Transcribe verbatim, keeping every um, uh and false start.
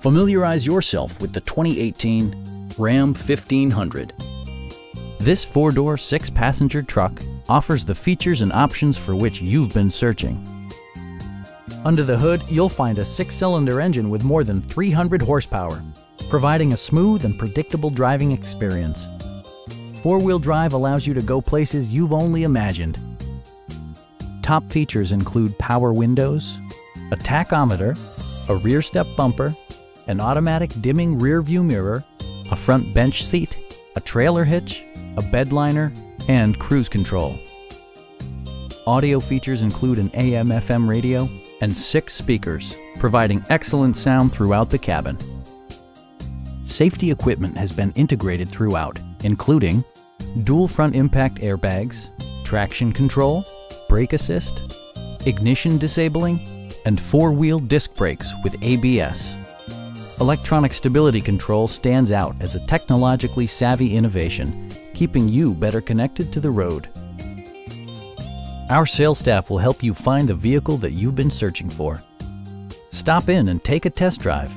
familiarize yourself with the twenty eighteen Ram fifteen hundred. This four-door, six-passenger truck offers the features and options for which you've been searching. Under the hood, you'll find a six-cylinder engine with more than three hundred horsepower, providing a smooth and predictable driving experience. Four-wheel drive allows you to go places you've only imagined. Top features include power windows, a tachometer, a rear step bumper, an automatic dimming rearview mirror, a front bench seat, a trailer hitch, a bed liner, and cruise control. Audio features include an A M F M radio and six speakers, providing excellent sound throughout the cabin. Safety equipment has been integrated throughout, including dual front impact airbags, traction control, brake assist, ignition disabling, and four-wheel disc brakes with A B S. Electronic stability control stands out as a technologically savvy innovation, keeping you better connected to the road. Our sales staff will help you find the vehicle that you've been searching for. Stop in and take a test drive.